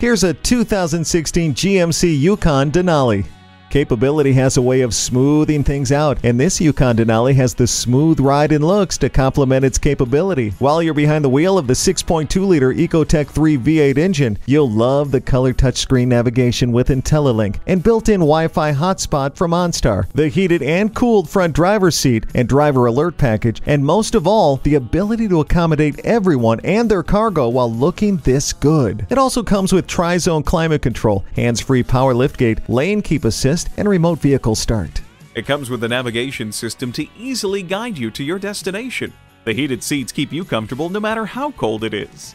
Here's a 2016 GMC Yukon Denali. Capability has a way of smoothing things out, and this Yukon Denali has the smooth ride and looks to complement its capability. While you're behind the wheel of the 6.2-liter Ecotec 3 V8 engine, you'll love the color touchscreen navigation with IntelliLink and built-in Wi-Fi hotspot from OnStar, the heated and cooled front driver's seat and driver alert package, and most of all, the ability to accommodate everyone and their cargo while looking this good. It also comes with tri-zone climate control, hands-free power liftgate, lane keep assist, and remote vehicle start. It comes with a navigation system to easily guide you to your destination. The heated seats keep you comfortable no matter how cold it is.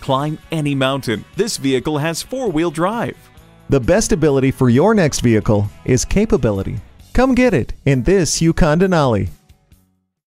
Climb any mountain. This vehicle has four-wheel drive. The best ability for your next vehicle is capability. Come get it in this Yukon Denali.